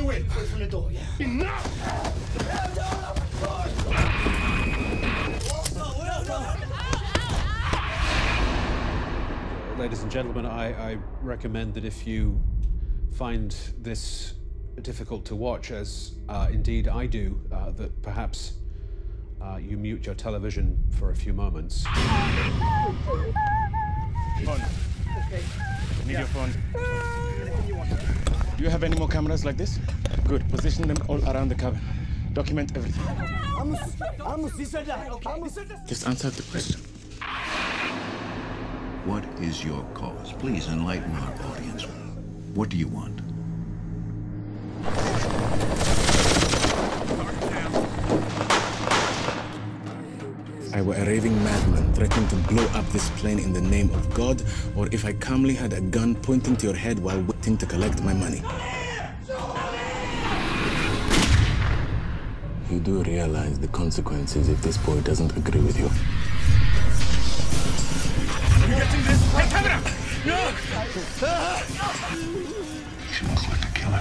the way. Away from the door, yeah. Enough! No, don't open the door! No. Ladies and gentlemen, I recommend that if you find this difficult to watch, as indeed I do, that perhaps you mute your television for a few moments. Phone. Okay. Need your phone. Do you have any more cameras like this? Good. Position them all around the cabin. Document everything. Just answer the question. What is your cause? Please enlighten our audience. What do you want? I were a raving madman threatening to blow up this plane in the name of God, or if I calmly had a gun pointing to your head while waiting to collect my money. You do realize the consequences if this boy doesn't agree with you. You getting this? Hey, camera! No! She looks like a killer.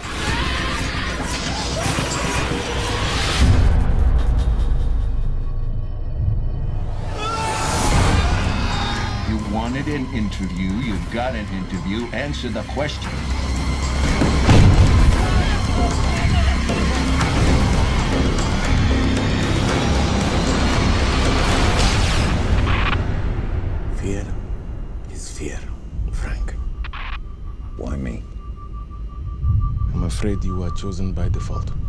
Wanted an interview, you've got an interview, answer the question. Fear is fear, Frank. Why me? I'm afraid you were chosen by default.